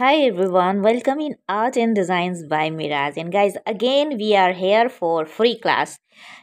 Hi everyone, welcome in Art and Designs by Miraj. And guys, again we are here for free class.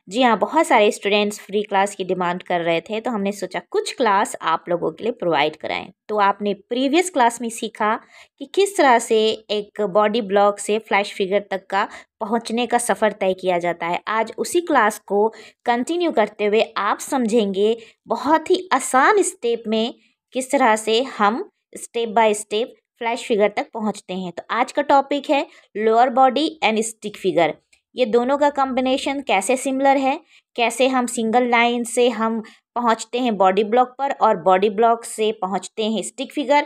जी हाँ, बहुत सारे students free class की demand कर रहे थे, तो हमने सोचा कुछ क्लास आप लोगों के लिए प्रोवाइड कराएं। तो आपने प्रीवियस क्लास में सीखा कि किस तरह से एक बॉडी ब्लॉक से फ्लैश फिगर तक का पहुंचने का सफ़र तय किया जाता है। आज उसी क्लास को कंटिन्यू करते हुए आप समझेंगे बहुत ही आसान स्टेप में किस तरह से हम step by step flash figure तक पहुंचते हैं। तो आज का टॉपिक है lower body and stick figure. ये दोनों का कॉम्बिनेशन कैसे सिमिलर है, कैसे हम सिंगल लाइन से हम पहुंचते हैं बॉडी ब्लॉक पर और बॉडी ब्लॉक से पहुंचते हैं स्टिक फिगर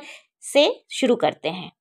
से। शुरू करते हैं।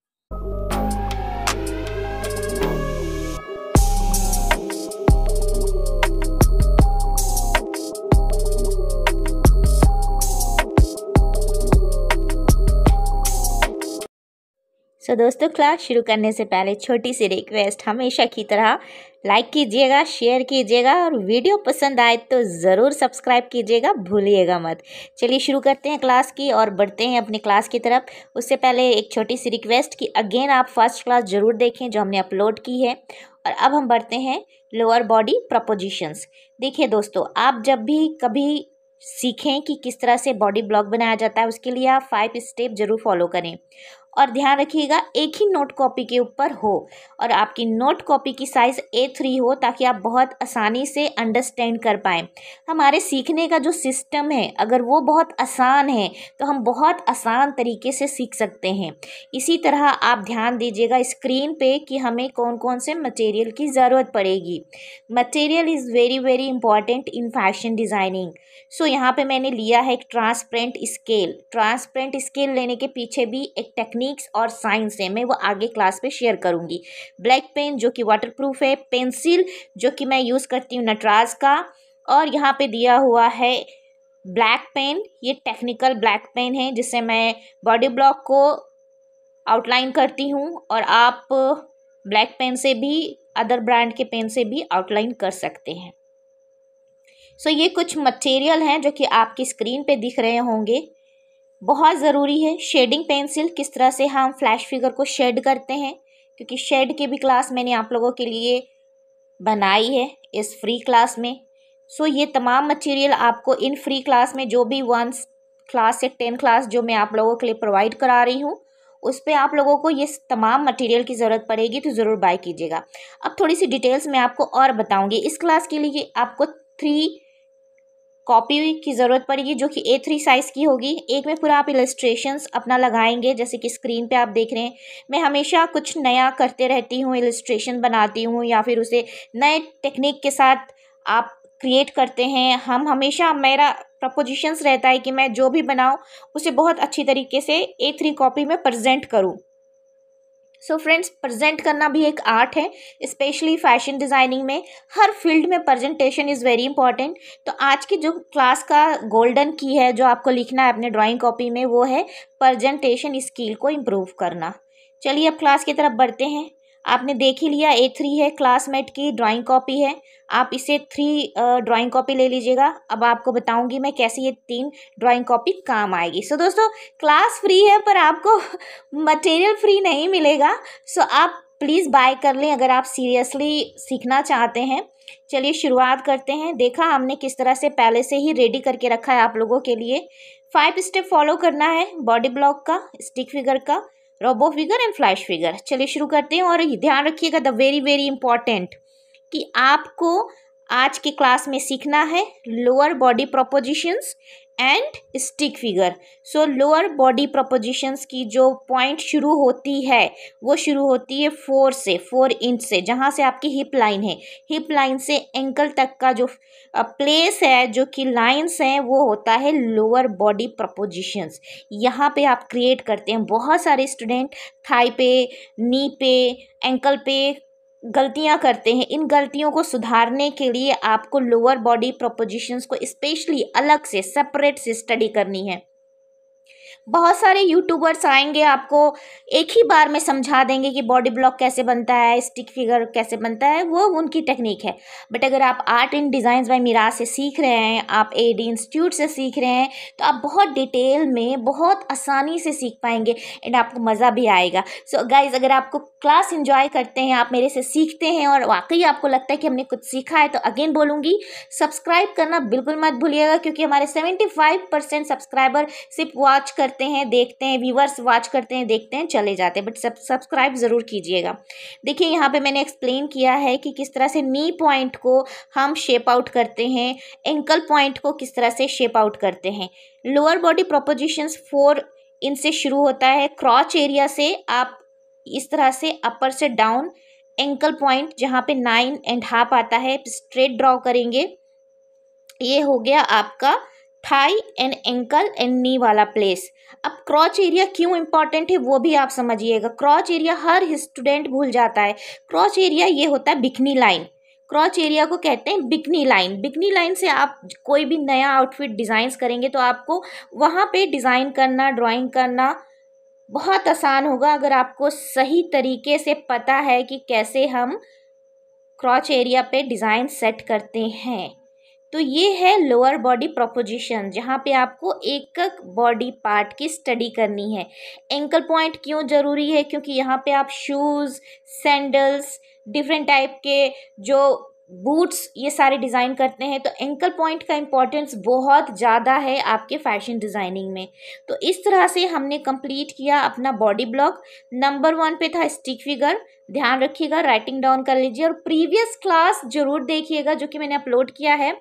तो दोस्तों, क्लास शुरू करने से पहले छोटी सी रिक्वेस्ट, हमेशा की तरह लाइक कीजिएगा, शेयर कीजिएगा और वीडियो पसंद आए तो ज़रूर सब्सक्राइब कीजिएगा, भूलिएगा मत। चलिए शुरू करते हैं क्लास की और बढ़ते हैं अपने क्लास की तरफ। उससे पहले एक छोटी सी रिक्वेस्ट कि अगेन आप फर्स्ट क्लास ज़रूर देखें जो हमने अपलोड की है। और अब हम बढ़ते हैं लोअर बॉडी प्रपोजिशंस। देखिए दोस्तों, आप जब भी कभी सीखें कि किस तरह से बॉडी ब्लॉक बनाया जाता है, उसके लिए आप 5 स्टेप ज़रूर फॉलो करें। और ध्यान रखिएगा एक ही नोट कॉपी के ऊपर हो और आपकी नोट कॉपी की साइज़ A3 हो, ताकि आप बहुत आसानी से अंडरस्टैंड कर पाएँ। हमारे सीखने का जो सिस्टम है, अगर वो बहुत आसान है तो हम बहुत आसान तरीके से सीख सकते हैं। इसी तरह आप ध्यान दीजिएगा स्क्रीन पे कि हमें कौन कौन से मटेरियल की ज़रूरत पड़ेगी। Material is very very important in fashion designing. So यहाँ पर मैंने लिया है एक ट्रांसपेरेंट स्केल। ट्रांसपेरेंट स्केल लेने के पीछे भी एक टेक्निक और साइंस है, मैं वो आगे क्लास पे शेयर करूंगी। ब्लैक पेन जो कि वाटरप्रूफ है, पेंसिल जो कि मैं यूज़ करती हूँ नटराज का, और यहाँ पे दिया हुआ है ब्लैक पेन। ये टेक्निकल ब्लैक पेन है जिससे मैं बॉडी ब्लॉक को आउटलाइन करती हूँ, और आप ब्लैक पेन से भी, अदर ब्रांड के पेन से भी आउटलाइन कर सकते हैं। सो ये कुछ मटेरियल हैं जो कि आपकी स्क्रीन पे दिख रहे होंगे। बहुत ज़रूरी है शेडिंग पेंसिल, किस तरह से हम फ्लैश फिगर को शेड करते हैं, क्योंकि शेड के भी क्लास मैंने आप लोगों के लिए बनाई है इस फ्री क्लास में। सो ये तमाम मटेरियल आपको इन फ्री क्लास में, जो भी 1 क्लास से 10 क्लास जो मैं आप लोगों के लिए प्रोवाइड करा रही हूँ, उस पर आप लोगों को ये तमाम मटेरियल की ज़रूरत पड़ेगी, तो ज़रूर बाय कीजिएगा। अब थोड़ी सी डिटेल्स मैं आपको और बताऊँगी। इस क्लास के लिए आपको 3 कॉपी की ज़रूरत पड़ेगी जो कि A3 साइज़ की होगी। एक में पूरा आप इलस्ट्रेशंस अपना लगाएंगे, जैसे कि स्क्रीन पे आप देख रहे हैं। मैं हमेशा कुछ नया करते रहती हूँ, इलस्ट्रेशन बनाती हूँ या फिर उसे नए टेक्निक के साथ आप क्रिएट करते हैं। हम हमेशा, मेरा प्रपोजिशंस रहता है कि मैं जो भी बनाऊँ उसे बहुत अच्छी तरीके से A3 कॉपी में प्रजेंट करूँ। सो फ्रेंड्स, प्रेजेंट करना भी एक आर्ट है, स्पेशली फैशन डिज़ाइनिंग में। हर फील्ड में प्रेजेंटेशन इज़ वेरी इंपॉर्टेंट। तो आज की जो क्लास का गोल्डन की है, जो आपको लिखना है अपने ड्राइंग कॉपी में, वो है प्रेजेंटेशन स्किल को इम्प्रूव करना। चलिए अब क्लास की तरफ बढ़ते हैं। आपने देख ही लिया A3 है, क्लासमेट की ड्राइंग कॉपी है। आप इसे 3 ड्राइंग कॉपी ले लीजिएगा। अब आपको बताऊंगी मैं कैसे ये 3 ड्राइंग कॉपी काम आएगी। सो दोस्तों, क्लास फ्री है पर आपको मटेरियल फ्री नहीं मिलेगा। सो आप प्लीज़ बाय कर लें अगर आप सीरियसली सीखना चाहते हैं। चलिए शुरुआत करते हैं। देखा हमने किस तरह से पहले से ही रेडी करके रखा है आप लोगों के लिए। 5 स्टेप फॉलो करना है बॉडी ब्लॉक का, स्टिक फिगर का, robo figure and flash figure. चलिए शुरू करते हैं। और ध्यान रखिएगा द वेरी वेरी इंपॉर्टेंट कि आपको आज के क्लास में सीखना है lower body propositions and stick figure. So lower body propositions की जो पॉइंट शुरू होती है, वो शुरू होती है 4 इंच से, जहाँ से आपकी हिप लाइन है। हिप लाइन से एंकल तक का जो प्लेस है, जो कि लाइंस हैं, वो होता है लोअर बॉडी प्रपोजिशंस। यहाँ पे आप क्रिएट करते हैं। बहुत सारे स्टूडेंट थाई पे, नी पे, एंकल पे गलतियां करते हैं। इन गलतियों को सुधारने के लिए आपको लोअर बॉडी प्रपोजिशंस को स्पेशली अलग से, सेपरेट से स्टडी करनी है। बहुत सारे यूट्यूबर्स आएंगे आपको एक ही बार में समझा देंगे कि बॉडी ब्लॉक कैसे बनता है, स्टिक फिगर कैसे बनता है, वो उनकी टेक्निक है। बट अगर आप art and designs by Miraj से सीख रहे हैं, आप AD इंस्टीट्यूट से सीख रहे हैं, तो आप बहुत डिटेल में बहुत आसानी से सीख पाएंगे एंड आपको मज़ा भी आएगा। सो गाइज़, अगर आपको क्लास इंजॉय करते हैं, आप मेरे से सीखते हैं और वाकई आपको लगता है कि हमने कुछ सीखा है, तो अगेन बोलूँगी सब्सक्राइब करना बिल्कुल मत भूलिएगा, क्योंकि हमारे 75% सब्सक्राइबर सिर्फ वॉच करते हैं, देखते हैं, व्यूवर्स वॉच करते हैं, देखते हैं, चले जाते हैं, बट सब्सक्राइब ज़रूर कीजिएगा। देखिए यहाँ पे मैंने एक्सप्लेन किया है कि किस तरह से नी पॉइंट को हम शेप आउट करते हैं, एंकल पॉइंट को किस तरह से शेप आउट करते हैं। लोअर बॉडी प्रोपोजिशंस 4 इनसे शुरू होता है। क्रॉच एरिया से आप इस तरह से अपर से डाउन एंकल पॉइंट जहाँ पे 9.5 आता है स्ट्रेट ड्रॉ करेंगे। ये हो गया आपका thigh and ankle and knee वाला प्लेस। अब क्रॉच एरिया क्यों इम्पॉर्टेंट है वो भी आप समझिएगा। क्रॉच एरिया हर स्टूडेंट भूल जाता है। क्रॉच एरिया ये होता है बिकनी लाइन। क्रॉच एरिया को कहते हैं बिकनी लाइन। बिकनी लाइन से आप कोई भी नया आउटफिट डिज़ाइंस करेंगे तो आपको वहाँ पे डिज़ाइन करना, ड्राइंग करना बहुत आसान होगा, अगर आपको सही तरीके से पता है कि कैसे हम क्रॉच एरिया पे डिज़ाइन सेट करते हैं। तो ये है लोअर बॉडी प्रोपोजिशन, जहाँ पे आपको एक एक बॉडी पार्ट की स्टडी करनी है। एंकल पॉइंट क्यों ज़रूरी है, क्योंकि यहाँ पे आप शूज़, सैंडल्स, डिफरेंट टाइप के जो बूट्स, ये सारे डिज़ाइन करते हैं, तो एंकल पॉइंट का इम्पोर्टेंस बहुत ज़्यादा है आपके फैशन डिज़ाइनिंग में। तो इस तरह से हमने कंप्लीट किया अपना बॉडी ब्लॉक। नंबर 1 पे था स्टिक फिगर, ध्यान रखिएगा, राइटिंग डाउन कर लीजिए और प्रीवियस क्लास ज़रूर देखिएगा जो कि मैंने अपलोड किया है।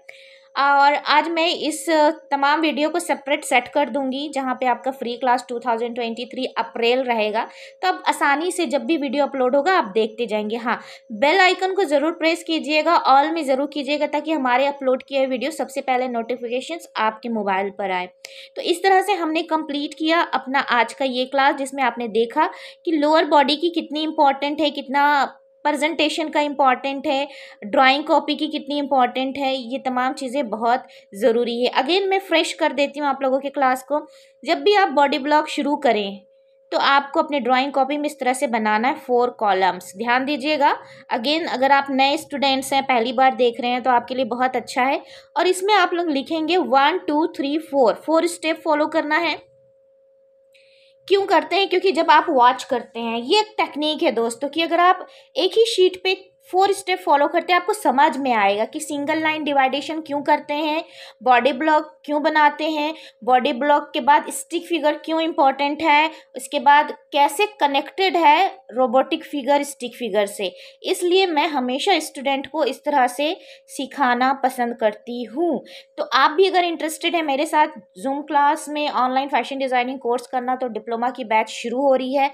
और आज मैं इस तमाम वीडियो को सेपरेट सेट कर दूंगी, जहाँ पे आपका फ्री क्लास 2023 अप्रैल रहेगा, तो आप आसानी से जब भी वीडियो अपलोड होगा आप देखते जाएंगे। हाँ, बेल आइकन को ज़रूर प्रेस कीजिएगा, ऑल में ज़रूर कीजिएगा, ताकि हमारे अपलोड किए हुए वीडियो सबसे पहले नोटिफिकेशंस आपके मोबाइल पर आए। तो इस तरह से हमने कंप्लीट किया अपना आज का ये क्लास, जिसमें आपने देखा कि लोअर बॉडी की कितनी इम्पॉर्टेंट है, कितना प्रेजेंटेशन का इम्पॉर्टेंट है, ड्राइंग कॉपी की कितनी इम्पॉर्टेंट है, ये तमाम चीज़ें बहुत ज़रूरी है। अगेन मैं फ्रेश कर देती हूँ आप लोगों के क्लास को। जब भी आप बॉडी ब्लॉक शुरू करें तो आपको अपने ड्राइंग कॉपी में इस तरह से बनाना है 4 कॉलम्स, ध्यान दीजिएगा। अगेन अगर आप नए स्टूडेंट्स हैं, पहली बार देख रहे हैं, तो आपके लिए बहुत अच्छा है। और इसमें आप लोग लिखेंगे 1 2 3 4, 4 स्टेप फॉलो करना है। क्यों करते हैं, क्योंकि जब आप वॉच करते हैं, ये एक टेक्निक है दोस्तों कि अगर आप एक ही शीट पे 4 स्टेप फॉलो करते हैं, आपको समझ में आएगा कि सिंगल लाइन डिवाइडेशन क्यों करते हैं, बॉडी ब्लॉक क्यों बनाते हैं, बॉडी ब्लॉक के बाद स्टिक फिगर क्यों इम्पॉर्टेंट है, उसके बाद कैसे कनेक्टेड है रोबोटिक फिगर स्टिक फिगर से। इसलिए मैं हमेशा स्टूडेंट को इस तरह से सिखाना पसंद करती हूँ। तो आप भी अगर इंटरेस्टेड है मेरे साथ जूम क्लास में ऑनलाइन फैशन डिज़ाइनिंग कोर्स करना, तो डिप्लोमा की बैच शुरू हो रही है,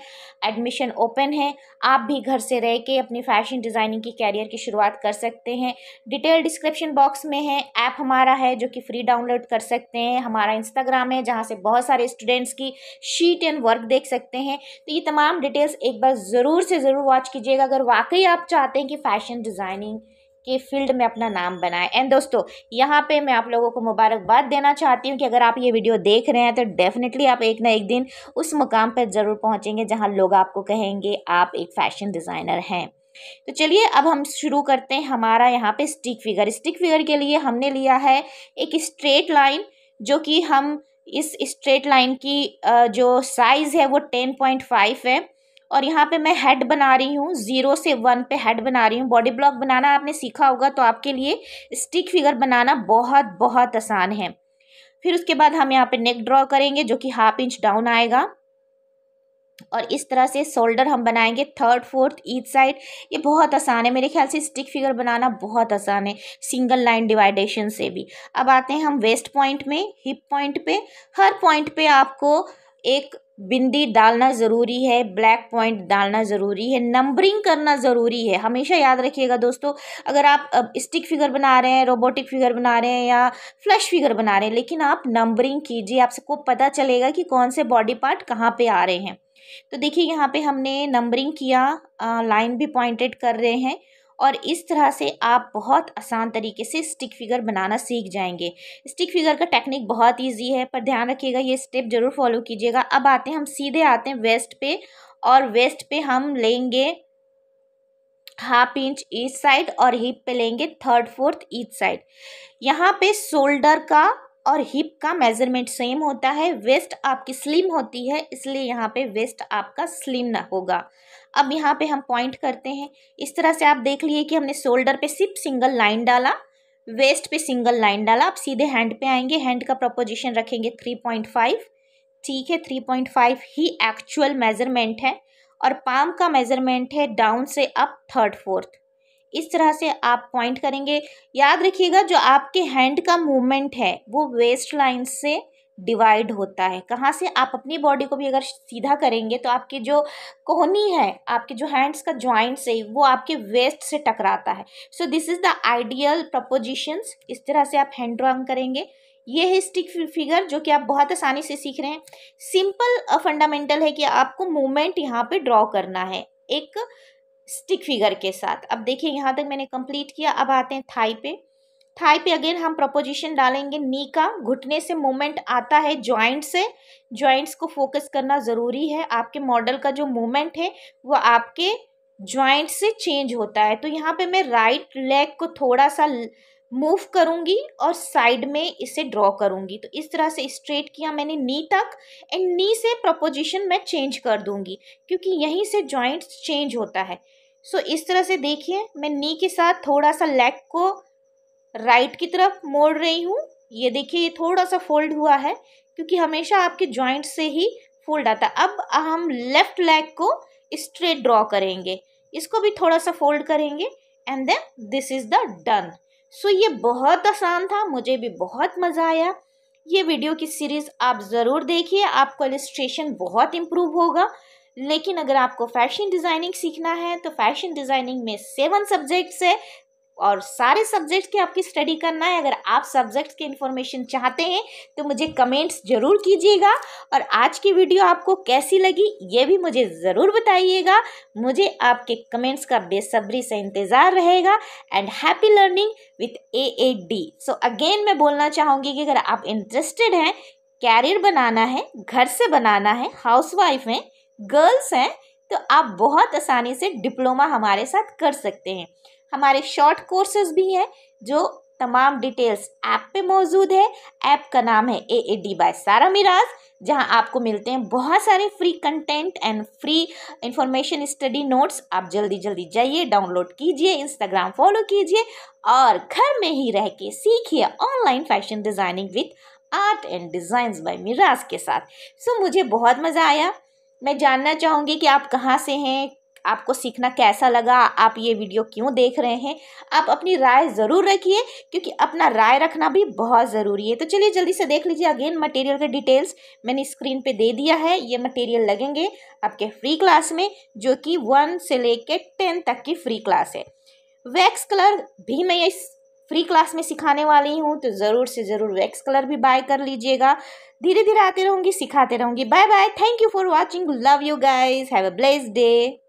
एडमिशन ओपन है। आप भी घर से रह के अपनी फैशन डिज़ाइनिंग की कैरियर की शुरुआत कर सकते हैं। डिटेल डिस्क्रिप्शन बॉक्स में है। ऐप हमारा है जो कि फ्री डाउनलोड कर सकते हैं। हमारा इंस्टाग्राम है जहां से बहुत सारे स्टूडेंट्स की शीट एंड वर्क देख सकते हैं। तो ये तमाम डिटेल्स एक बार ज़रूर से ज़रूर वॉच कीजिएगा, अगर वाकई आप चाहते हैं कि फैशन डिज़ाइनिंग के फील्ड में अपना नाम बनाए। एंड दोस्तों, यहाँ पे मैं आप लोगों को मुबारकबाद देना चाहती हूँ कि अगर आप ये वीडियो देख रहे हैं तो डेफिनेटली आप एक ना एक दिन उस मुकाम पर ज़रूर पहुँचेंगे जहाँ लोग आपको कहेंगे आप एक फैशन डिज़ाइनर हैं। तो चलिए अब हम शुरू करते हैं हमारा यहाँ पे स्टिक फिगर। स्टिक फिगर के लिए हमने लिया है एक स्ट्रेट लाइन, जो कि हम इस स्ट्रेट लाइन की जो साइज़ है वो 10.5 है। और यहाँ पे मैं हेड बना रही हूँ, 0 से 1 पे हेड बना रही हूँ। बॉडी ब्लॉक बनाना आपने सीखा होगा, तो आपके लिए स्टिक फिगर बनाना बहुत बहुत आसान है। फिर उसके बाद हम यहाँ पे नेक ड्रॉ करेंगे, जो कि ½ इंच डाउन आएगा। और इस तरह से शोल्डर हम बनाएंगे 3rd 4th ईच साइड। ये बहुत आसान है, मेरे ख्याल से स्टिक फिगर बनाना बहुत आसान है सिंगल लाइन डिवाइडेशन से भी। अब आते हैं हम वेस्ट पॉइंट में, हिप पॉइंट पे। हर पॉइंट पे आपको एक बिंदी डालना ज़रूरी है, ब्लैक पॉइंट डालना ज़रूरी है, नंबरिंग करना ज़रूरी है। हमेशा याद रखिएगा दोस्तों, अगर आप स्टिक फिगर बना रहे हैं, रोबोटिक फिगर बना रहे हैं या फ्लैश फिगर बना रहे हैं, लेकिन आप नंबरिंग कीजिए, आप सबको पता चलेगा कि कौन से बॉडी पार्ट कहाँ पर आ रहे हैं। तो देखिए यहाँ पे हमने नंबरिंग किया, लाइन भी पॉइंटेड कर रहे हैं और इस तरह से आप बहुत आसान तरीके से स्टिक फिगर बनाना सीख जाएंगे। स्टिक फिगर का टेक्निक बहुत ईजी है, पर ध्यान रखिएगा ये स्टेप ज़रूर फॉलो कीजिएगा। अब आते हैं, हम सीधे आते हैं वेस्ट पे, और वेस्ट पे हम लेंगे 1/2 इंच ईच साइड और हिप पे लेंगे 3/4 ईच साइड। यहाँ पे शोल्डर का और हिप का मेजरमेंट सेम होता है। वेस्ट आपकी स्लिम होती है, इसलिए यहाँ पे वेस्ट आपका स्लिम ना होगा। अब यहाँ पे हम पॉइंट करते हैं। इस तरह से आप देख लिए कि हमने शोल्डर पे सिर्फ सिंगल लाइन डाला, वेस्ट पे सिंगल लाइन डाला। आप सीधे हैंड पे आएंगे, हैंड का प्रोपोजिशन रखेंगे 3.5, ठीक है, 3.5 ही एक्चुअल मेजरमेंट है, और पाम का मेजरमेंट है डाउन से अप 3/4। इस तरह से आप पॉइंट करेंगे। याद रखिएगा जो आपके हैंड का मूवमेंट है वो वेस्ट लाइन से डिवाइड होता है। कहाँ से आप अपनी बॉडी को भी अगर सीधा करेंगे तो आपके जो कोहनी है, आपके जो हैंड्स का ज्वाइंट से, वो आपके वेस्ट से टकराता है। So this is the ideal propositions. इस तरह से आप हैंड ड्रॉइंग करेंगे। ये है स्टिक फिगर जो कि आप बहुत आसानी से सीख रहे हैं। सिंपल फंडामेंटल है कि आपको मूवमेंट यहाँ पे ड्रॉ करना है एक स्टिक फिगर के साथ। अब देखिए यहाँ तक मैंने कंप्लीट किया। अब आते हैं थाई पे। थाई पे अगेन हम प्रपोजिशन डालेंगे नी का, घुटने से मूवमेंट आता है जॉइंट से। जॉइंट्स को फोकस करना ज़रूरी है। आपके मॉडल का जो मूवमेंट है वो आपके जॉइंट से चेंज होता है। तो यहाँ पे मैं राइट लेग को थोड़ा सा मूव करूँगी और साइड में इसे ड्रॉ करूँगी। तो इस तरह से स्ट्रेट किया मैंने नी तक, एंड नी से प्रपोजिशन मैं चेंज कर दूँगी क्योंकि यहीं से जॉइंट्स चेंज होता है। सो इस तरह से देखिए मैं नी के साथ थोड़ा सा लेग को राइट की तरफ मोड़ रही हूँ। ये देखिए ये थोड़ा सा फोल्ड हुआ है क्योंकि हमेशा आपके जॉइंट से ही फोल्ड आता है। अब हम लेफ़्ट लेग को स्ट्रेट ड्रॉ करेंगे, इसको भी थोड़ा सा फोल्ड करेंगे, and then this is the done. सो ये बहुत आसान था, मुझे भी बहुत मज़ा आया। ये वीडियो की सीरीज़ आप ज़रूर देखिए, आपको इलस्ट्रेशन बहुत इम्प्रूव होगा। लेकिन अगर आपको फैशन डिज़ाइनिंग सीखना है तो फैशन डिज़ाइनिंग में 7 सब्जेक्ट्स है और सारे सब्जेक्ट्स की आपकी स्टडी करना है। अगर आप सब्जेक्ट्स की इन्फॉर्मेशन चाहते हैं तो मुझे कमेंट्स ज़रूर कीजिएगा, और आज की वीडियो आपको कैसी लगी ये भी मुझे ज़रूर बताइएगा। मुझे आपके कमेंट्स का बेसब्री से इंतज़ार रहेगा। And happy learning with AAD। So again मैं बोलना चाहूँगी कि अगर आप इंटरेस्टेड हैं, कैरियर बनाना है, घर से बनाना है, हाउसवाइफ हैं, गर्ल्स हैं, तो आप बहुत आसानी से डिप्लोमा हमारे साथ कर सकते हैं। हमारे शॉर्ट कोर्सेज भी हैं जो तमाम डिटेल्स ऐप पे मौजूद है। ऐप का नाम है AAD बाय सारा मिराज, जहां आपको मिलते हैं बहुत सारे free content and free information, study notes. आप जल्दी जल्दी जाइए, डाउनलोड कीजिए, इंस्टाग्राम फॉलो कीजिए, और घर में ही रह के सीखिए online fashion designing with art and designs by Miraj के साथ। सो मुझे बहुत मज़ा आया। मैं जानना चाहूँगी कि आप कहाँ से हैं, आपको सीखना कैसा लगा, आप ये वीडियो क्यों देख रहे हैं। आप अपनी राय ज़रूर रखिए क्योंकि अपना राय रखना भी बहुत ज़रूरी है। तो चलिए जल्दी से देख लीजिए। अगेन मटेरियल के डिटेल्स मैंने स्क्रीन पे दे दिया है। ये मटेरियल लगेंगे आपके फ्री क्लास में, जो कि 1 से लेकर 10 तक की फ्री क्लास है। वैक्स कलर भी मैं इस फ्री क्लास में सिखाने वाली हूँ, तो ज़रूर से ज़रूर वैक्स कलर भी बाय कर लीजिएगा। धीरे धीरे आते रहूँगी, सिखाते रहूँगी। Bye bye, thank you for watching, love you guys, have a blessed day.